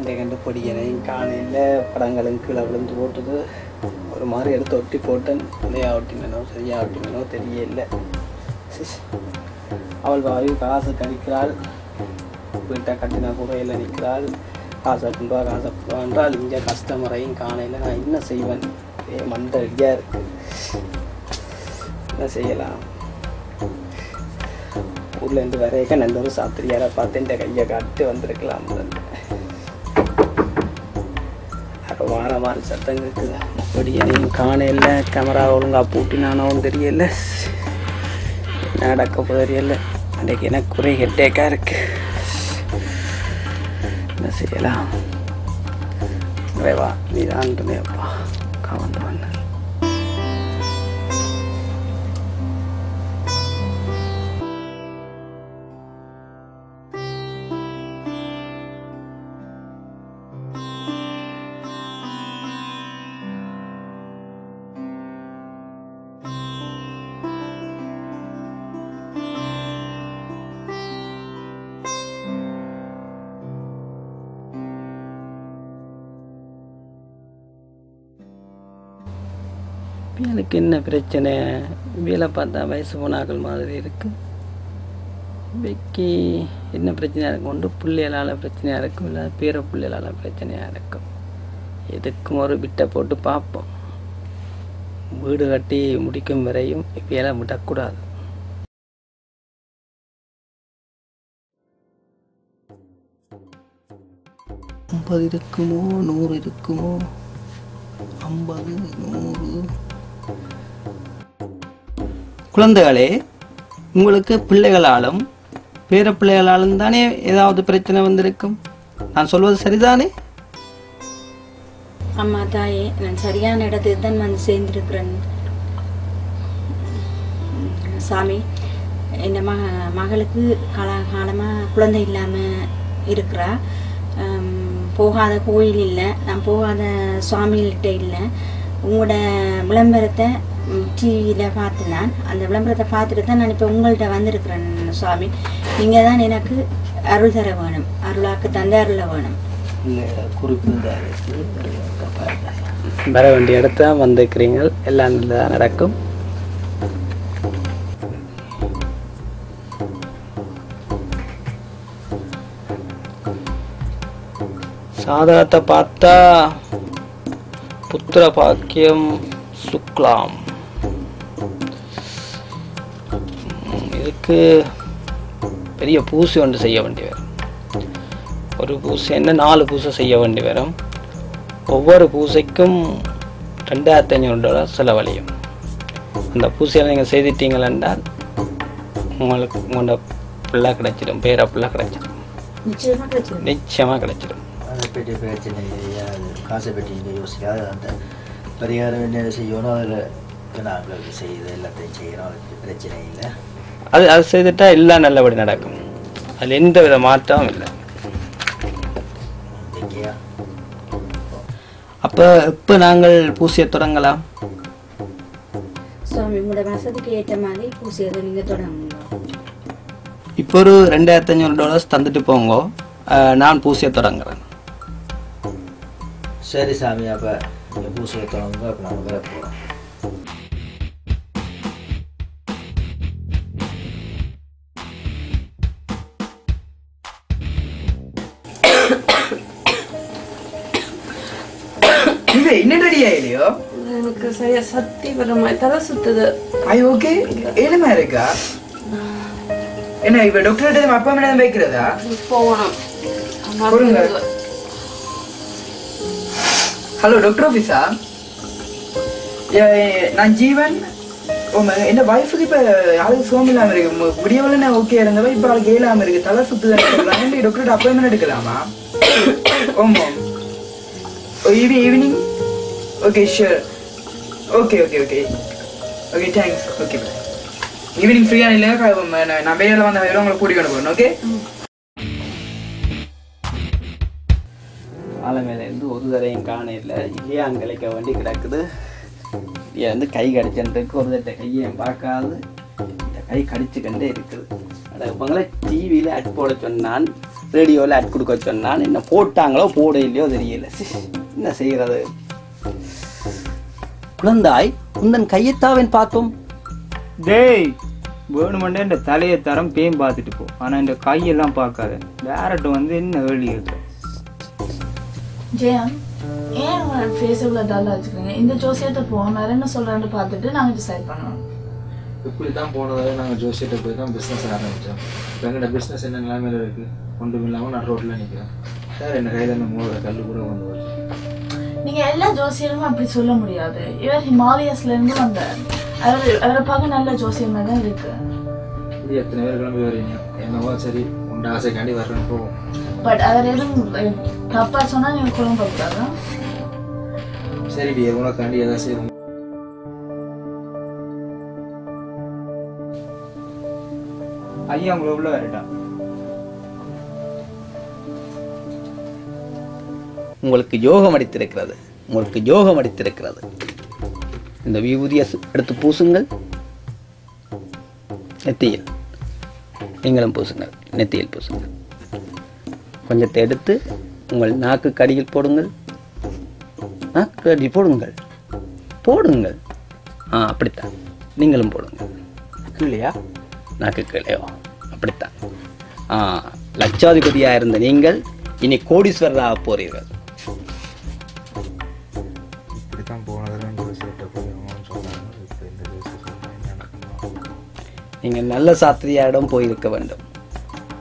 இன்றைக்கு கண்டு பொடிக்கிறேன். காலையில் படங்களும் கீழே விழுந்து போட்டுது. ஒரு மாதிரி எடுத்து ஒட்டி போட்டேன். பிள்ளையா ஒட்டினோ சரியா ஒட்டினோ தெரியல. அவள் வாயு காசு கழிக்கிறாள். வீட்டை கட்டினா குறையில் நிற்கிறாள். காசை கொண்டு வா காசை கொண்டு வான்றால் இங்கே கஸ்டமரையும் காலையில் நான் என்ன செய்வேன்? மண்ட ரெடியாக இருக்குது, என்ன செய்யலாம்? ஊர்லேருந்து வரையக்க நல்ல ஒரு சாத்திரியாரை பார்த்து இந்த கையை காட்டு வந்திருக்கலாம். அப்போ வார வார சத்தம் கேட்குது. அப்படி எதையும் காணையில் கேமரா ஒழுங்காக பூட்டினானோன்னு தெரியல. என்ன நடக்க தெரியல. அன்றைக்கு எனக்கு ஒரே ஹெட்டேக்காக இருக்கு. என்ன செய்யலாம்? வா நீ தான் அப்பா கவர்ந்து எனக்கு என்ன பிரச்சனை? வேலை பார்த்தா வயசு போனாக்கள் மாதிரி இருக்குது. இன்றைக்கி என்ன பிரச்சனையாக இருக்கும்? ஒன்று பிள்ளைகளால் பிரச்சனையாக இருக்கும், இல்லை பேர பிள்ளைகளால் பிரச்சனையாக இருக்கும். எதுக்கும் ஒரு விட்டை போட்டு பார்ப்போம். வீடு கட்டி முடிக்கும் வரையும் வேலை விடக்கூடாது. ஐம்பது இருக்குமோ, 100 இருக்குமோ, 50 100. குழந்தைகளே, உங்களுக்கு பிள்ளைகளாலும் பேர பிள்ளைகளாலும் தானே ஏதாவது பிரச்சனை வந்திருக்கும். நான் சொல்வது சரிதானே? அம்மா தாயே, நான் சரியான இடத்துக்கு தான் வந்து சேர்ந்திருக்கிறேன் சாமி. என் மகளுக்கு காலமாக குழந்தை இல்லாமல் இருக்கிறா. போகாத கோயில் இல்லை, நான் போகாத சுவாமிகிட்ட இல்லை. உங்களோட விளம்பரத்தை டிவியில் பார்த்து நான் அந்த விளம்பரத்தை பார்த்துட்டு தான் நான் இப்போ உங்கள்கிட்ட வந்திருக்கிறேன் சுவாமி. நீங்கள் தான் எனக்கு அருள் தர வேணும், அருளாக்கு தந்த அருளை வேணும். வர வேண்டிய இடத்த வந்திருக்கிறீங்க, எல்லாம் நல்லதாக நடக்கும். சாதகத்தை பார்த்தா புத்திர பாக்கியம் சுக்லாம். இதுக்கு பெரிய பூசை ஒன்று செய்ய வேண்டி வரும். ஒரு பூசை என்ன 4 பூசை செய்ய வேண்டி வரும். ஒவ்வொரு பூசைக்கும் $2500 செலவழியும். அந்த பூசையை நீங்கள் செய்திட்டீங்கள் என்றால் உங்களுக்கு உங்களோட பிள்ளை கிடைச்சிடும், பேர பிள்ளை கிடைச்சிடும், நிச்சயமாக கிடைச்சிடும். பெரிய பிரச்சனை காசை பெட்டியில் யோசிக்காத அந்த பரிகாரம் என்ன செய்யணும், அதில் நாங்கள் செய்யுது எல்லாத்தையும் செய்யணும். அதுக்கு பிரச்சனை இல்லை. அது செய்துட்டா எல்லாம் நல்லபடி நடக்கும். அதில் எந்த வித மாற்றமும் இல்லை. அப்போ இப்போ நாங்கள் பூசையை தொடங்கலாம் சுவாமி. உங்களோட வசதிக்கு ஏற்ற மாதிரி பூசையை நீங்கள் தொடங்க. இப்போ ஒரு $2500 தந்துட்டு போங்க, நான் பூசையை தொடங்குறேன். சரி சாமி, அப்போ நீங்கள் பூசையை தொடங்க. அப்போ நாங்கள் வேறு போகிறோம். என்னடியோ எனக்கு சரியா சக்தி வரமாய் தலை சுத்துது. ஓகே, ஏழுமா இருக்கா? என்ன இப்ப டாக்டர் அப்பா மேடம் வைக்கிறதா? போகணும். ஹலோ டாக்டர் ஆஃபீஸா? நான் ஜீவன். என் ஒய்ஃபுக்கு இப்போ ஆளுக்கு சோம் இல்லாமல் இருக்கு. விடியவில் நான் ஓகே இருந்தவன், இப்போ ஆளுக்கு ஏழாமல் இருக்கு, தலை சுத்துதான். டாக்டர் அப்பாயின்மெண்ட் எடுக்கலாமா? ஆமாம், evening. Okay sure. Okay okay okay okay thanks. Okay bye. Evening ஃப்ரீயாக இல்லையா? நான் வேலை வந்த வேலை உங்களை கூட்டிக் கொண்டு போகணும். ஓகே. ஆலமேலேருந்து ஒரு தரையும் காணையில் இல்லையா அங்களைக்க வேண்டி கிடக்குது. இங்கே வந்து கை கடிச்சுருக்கு. ஒரு தட்ட கையையும் பார்க்காது இந்த கை கடிச்சுக்கண்டே இருக்குது. அதை இவங்களை டிவியில் அட் போட சொன்னான். ரேடியோவில் ஆட் கொடுக்க சொன்னான்னு என்ன போட்டாங்களோ போட இல்லையோ தெரியல. என்ன செய்கிறது? குழந்தாய் உந்தன் கையத்தாவேன் பார்த்தோம். டேய் வேணுமெண்டே இந்த தலையை தரம் பேம் பார்த்துட்டு போ, ஆனால் இந்த கையெல்லாம் பார்க்காத. வேறட்ட வந்து என்ன வேலி இருக்கு? ஜெயா ஏன் ஃபேஸபில் டல்லாக வச்சுக்கிறீங்க? இந்த ஜோசியத்தை போனால என்ன சொல்கிறான்னு பார்த்துட்டு நாங்கள் டிசைட் பண்ணுவோம். இப்படி தான் போனதால் நாங்கள் ஜோசியத்தை போய் தான் பிஸ்னஸ் ஆரம்பித்தோம். இப்போ எங்கள்கிட்ட பிஸ்னஸ் என்ன நிலைமையில இருக்குது? ஒன்றும் இல்லாமல் நான் ரோட்டில் நிற்கிறேன். சார் என்ன கையில் என்ன மூணு கல் கூட கொண்டு வரும். நீங்கள் எல்லா ஜோசியருமே அப்படி சொல்ல முடியாது. இவர் ஹிமாலயஸ்லேருந்து வந்தார். அவரை பார்க்க நல்ல ஜோசியமாக தான் இருக்குது. இது எத்தனை பேர் கிளம்பி வரீங்க? என்னவோ சரி உண்டு ஆசைக்காண்டி வரணும் போவோம். பட் அவர் எதுவும் தப்பாக சொன்னால் நீங்கள் குழம்பு பார்க்குறாதான். சரி டி உனக்காண்டி எதாவது செய்யணும். ஐயா உங்களை உள்ள வரட்டா? உங்களுக்கு யோகம் அடித்திருக்கிறது, உங்களுக்கு யோகம் அடித்திருக்கிறது. இந்த விபூதியை எடுத்து பூசுங்கள் நெத்தியில். நீங்களும் பூசுங்கள் நெத்தியில் பூசுங்கள். கொஞ்சத்தை எடுத்து உங்கள் நாக்கு கடியில் போடுங்கள். நாக்கு கடி போடுங்கள் போடுங்கள். ஆ அப்படித்தான். நீங்களும் போடுங்கள் இல்லையா? நாக்கு கீழே அப்படித்தான். லட்சாதிபதியாக இருந்த நீங்கள் இனி கோடீஸ்வரராக போறீர்கள். நீங்கள் நல்ல சாஸ்திரியாரிடம் போயிருக்க வேண்டும்.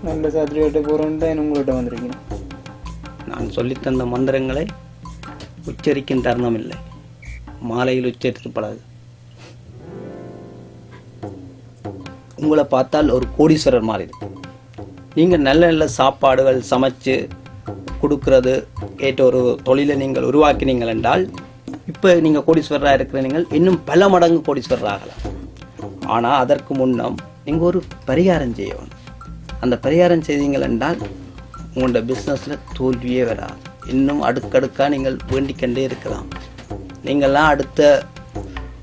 நல்ல சாஸ்திரியார்கிட்ட போகிறோன்னு தான் உங்கள்கிட்ட வந்திருக்கீங்க. நான் சொல்லித்தந்த மந்திரங்களை உச்சரிக்கும் தருணம் இல்லை, மாலையில் உச்சரித்து பழகு. உங்களை பார்த்தால் ஒரு கோடீஸ்வரர் மாதிரி இருக்கும். நீங்கள் நல்ல நல்ல சாப்பாடுகள் சமைச்சு கொடுக்கறது ஏற்ற ஒரு தொழிலை நீங்கள் உருவாக்கினீங்கள் என்றால் இப்போ நீங்கள் கோடீஸ்வரராக இருக்கிற நீங்கள் இன்னும் பல மடங்கு கோடீஸ்வரர் ஆகலாம். ஆனால் அதற்கு முன்னம் நீங்கள் ஒரு பரிகாரம் செய்யணும். அந்த பரிகாரம் செய்தீங்கள் என்றால் உங்களோட பிஸ்னஸில் தோல்வியே வராது. இன்னும் அடுக்கடுக்காக நீங்கள் வேண்டிக்கண்டே இருக்கலாம். நீங்கள்லாம் அடுத்த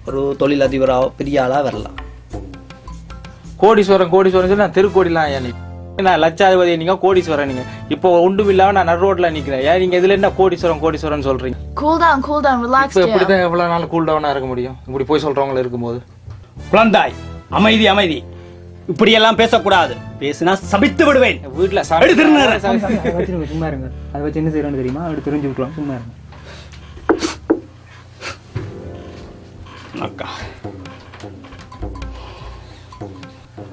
ஒரு தொழிலதிபராக பெரிய ஆளாக வரலாம். கோடீஸ்வரன் கோடீஸ்வரன் சொல்லி நான் திருக்கோடிலாம் ஏன் நான் லட்சாதிபதி, நீங்கள் கோடீஸ்வரன். நீங்கள் இப்போ ஒன்றும் இல்லாமல் நான் நடு ரோட்டில் நிற்கிறேன். ஏன் நீங்கள் இதில் என்ன கோடீஸ்வரன் கோடீஸ்வரன் சொல்கிறீங்க? இப்போ எப்படி தான் எவ்வளோ நாள் கூல் டவுனாக இருக்க முடியும் இப்படி போய் சொல்கிறவங்கள இருக்கும்போது? குழந்தாய் அமைதி அமைதி, இப்படியெல்லாம் பேசக்கூடாது. பேசினா சபித்து விடுவேன். வீட்டில் சும்மா இருங்க. அதை வச்சு என்ன செய்யறோன்னு தெரியுமா? அப்படி தெரிஞ்சு விட்டுலாம். சும்மா இருங்க அக்கா.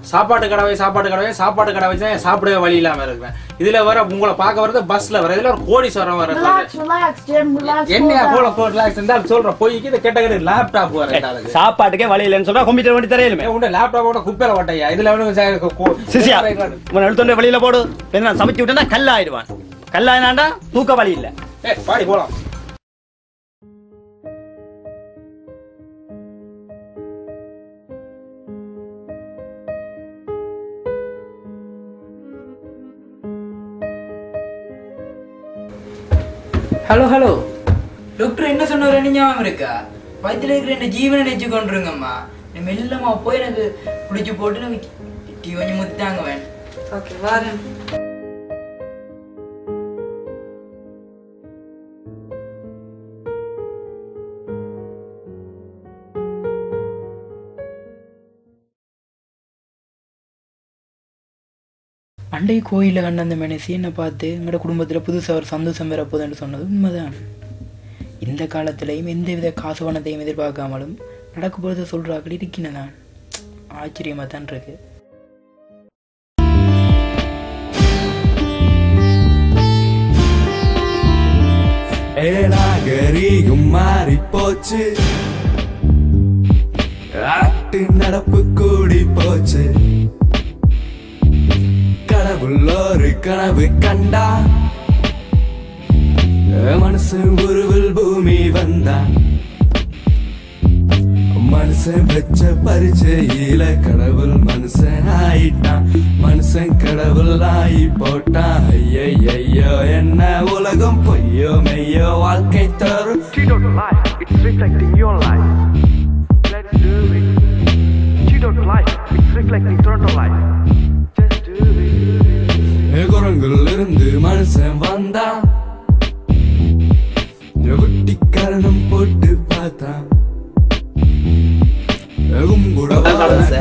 சாப்பாட்டு கடை சாப்பாட்டு கடை சாப்பாட்டு கடை வச்சு தான் சாப்பிடவே வழி இல்லாமல் இருக்கிறேன். இதுல வர உங்களை பார்க்க வரது பஸ்ல வர இதுல ஒரு கோடீஸ்வரன் வர என்ன போல ரிலாக்ஸ் இருந்தாலும் சொல்ற போய்க்கு இந்த கேட்டகரி லேப்டாப் வர சாப்பாட்டுக்கே வழி இல்லைன்னு சொல்றா. கம்ப்யூட்டர் வண்டி தெரியலுமே உங்க லேப்டாப்போட குப்பையில ஓட்டையா இதுல எழுத்தோட வழியில போடு. நான் சமைச்சு விட்டேன்னா கல்லாயிடுவான். கல்லாயினாண்டா தூக்க வழி இல்லை. பாடி போலாம். ஹலோ ஹலோ டாக்டர் என்ன சொன்னார்? ஞாபகம் இருக்கா? வயிற்றுல இருக்கிற என்ன ஜீவனை நினைச்சு கொண்டுருங்கம்மா. நம்ம இல்லம்மா போய் எனக்கு குடிச்சு போட்டு நமக்கு டீ கொஞ்சம் முத்தாங்க வேணும். ஓகே வாரேன். அண்டை கோயிலில் கண்ட அந்த மனசி என்னை பார்த்து எங்களோட குடும்பத்தில் புதுசாக ஒரு சந்தோஷம் வரப்போதுன்னு சொன்னது உண்மைதான். இந்த காலத்திலையும் எந்தவித காசு பணத்தையும் எதிர்பார்க்காமலும் நடக்க போகிறத சொல்கிறாக்கள் இருக்கினதான். ஆச்சரியமாக தான் இருக்குது. ஏனாகரீகம் மாறி போச்சு, ஆட்டு நடப்பு கூடி போச்சு. கடவுளோரு கனவு கண்டா மனசு உருவில் பூமி வந்தான். மனுஷன் வச்ச பரிச்சையில கடவுள் மனுஷன் ஆயிட்டான். மனுஷன் கடவுள் ஆகி போட்டான். ஐயோ என்ன உலகம் பொய்யோ மெய்யோ வாழ்க்கை தரும். மனங்களிலிருந்து மனுஷன் வந்தா வெட்டி கரணம் போட்டு பார்த்தா எகும் கூட